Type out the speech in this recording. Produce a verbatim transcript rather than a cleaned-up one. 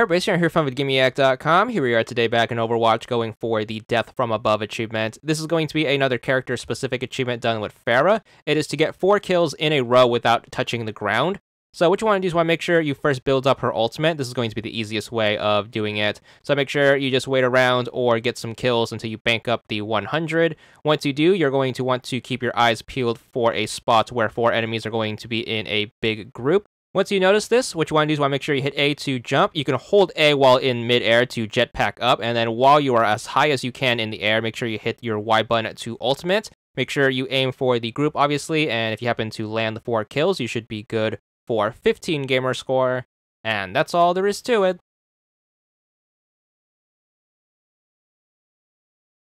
Hey everybody, it's Sharon here from Vid Gaming Yak dot com. Here we are today back in Overwatch going for the Death From Above achievement. This is going to be another character-specific achievement done with Pharah. It is to get four kills in a row without touching the ground. So what you want to do is want to make sure you first build up her ultimate. This is going to be the easiest way of doing it. So make sure you just wait around or get some kills until you bank up the one hundred. Once you do, you're going to want to keep your eyes peeled for a spot where four enemies are going to be in a big group. Once you notice this, what you want to do is want to make sure you hit A to jump. You can hold A while in mid-air to jetpack up, and then while you are as high as you can in the air, make sure you hit your Y button to ultimate. Make sure you aim for the group, obviously, and if you happen to land the four kills, you should be good for fifteen gamer score. And that's all there is to it.